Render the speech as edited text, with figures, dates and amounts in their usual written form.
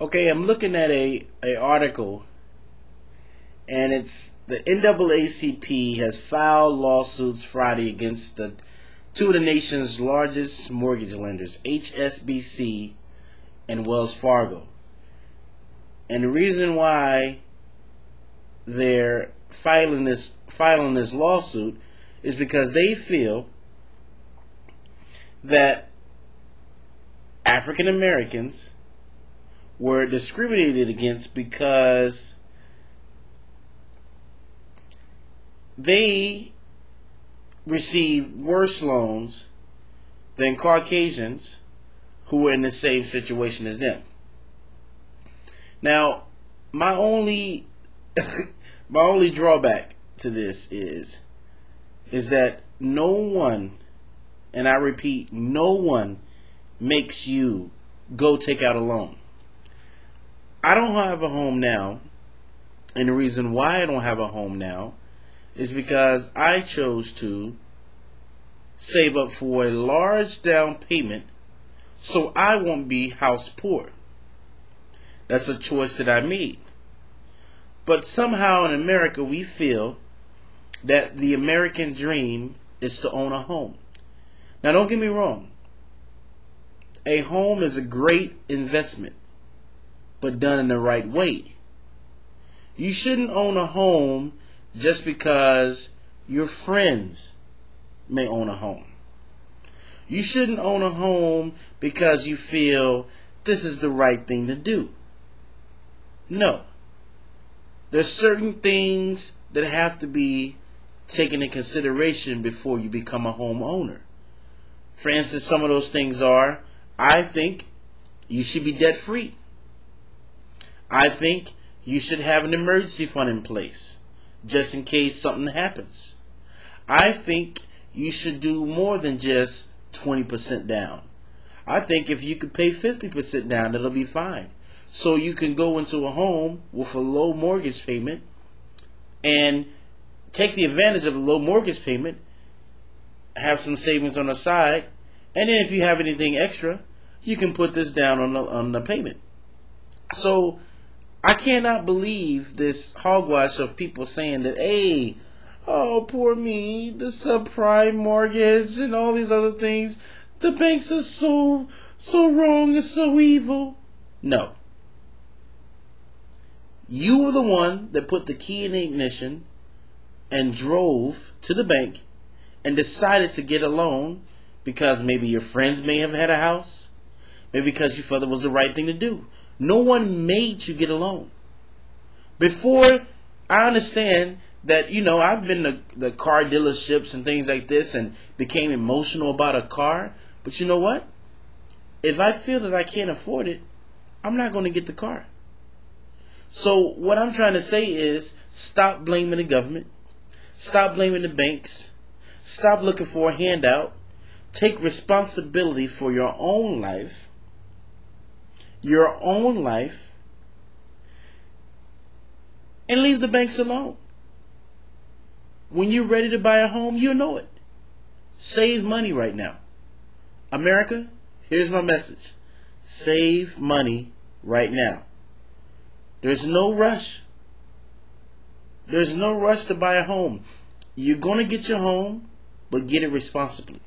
Okay, I'm looking at a article, and it's the NAACP has filed lawsuits Friday against two of the nation's largest mortgage lenders, HSBC and Wells Fargo. And the reason why they're filing this lawsuit is because they feel that African Americans were discriminated against because they received worse loans than Caucasians who were in the same situation as them. Now, my only drawback to this is that no one, and I repeat, no one makes you go take out a loan. I don't have a home now, and the reason why I don't have a home now is because I chose to save up for a large down payment so I won't be house poor. That's a choice that I made. But somehow in America we feel that the American dream is to own a home. Now don't get me wrong, a home is a great investment, but done in the right way. You shouldn't own a home just because your friends may own a home. You shouldn't own a home because you feel this is the right thing to do. No. There's certain things that have to be taken into consideration before you become a homeowner. For instance, some of those things are, I think you should be debt free. I think you should have an emergency fund in place just in case something happens. I think you should do more than just 20% down. I think if you could pay 50% down, it'll be fine. So you can go into a home with a low mortgage payment and take the advantage of a low mortgage payment, have some savings on the side, and then if you have anything extra, you can put this down on the payment. So I cannot believe this hogwash of people saying that, hey, oh, poor me, the subprime mortgage and all these other things. The banks are so wrong and so evil. No. You were the one that put the key in the ignition and drove to the bank and decided to get a loan because maybe your friends may have had a house, maybe because you felt it was the right thing to do. No one made you get a loan. Before, I understand that, you know, I've been to the car dealerships and things like this and became emotional about a car. But you know what? If I feel that I can't afford it, I'm not going to get the car. So what I'm trying to say is stop blaming the government. Stop blaming the banks. Stop looking for a handout. Take responsibility for your own life. Your own life, and leave the banks alone. When you're ready to buy a home, you'll know it. Save money right now. America, here's my message. Save money right now. There's no rush. There's no rush to buy a home. You're going to get your home, but get it responsibly.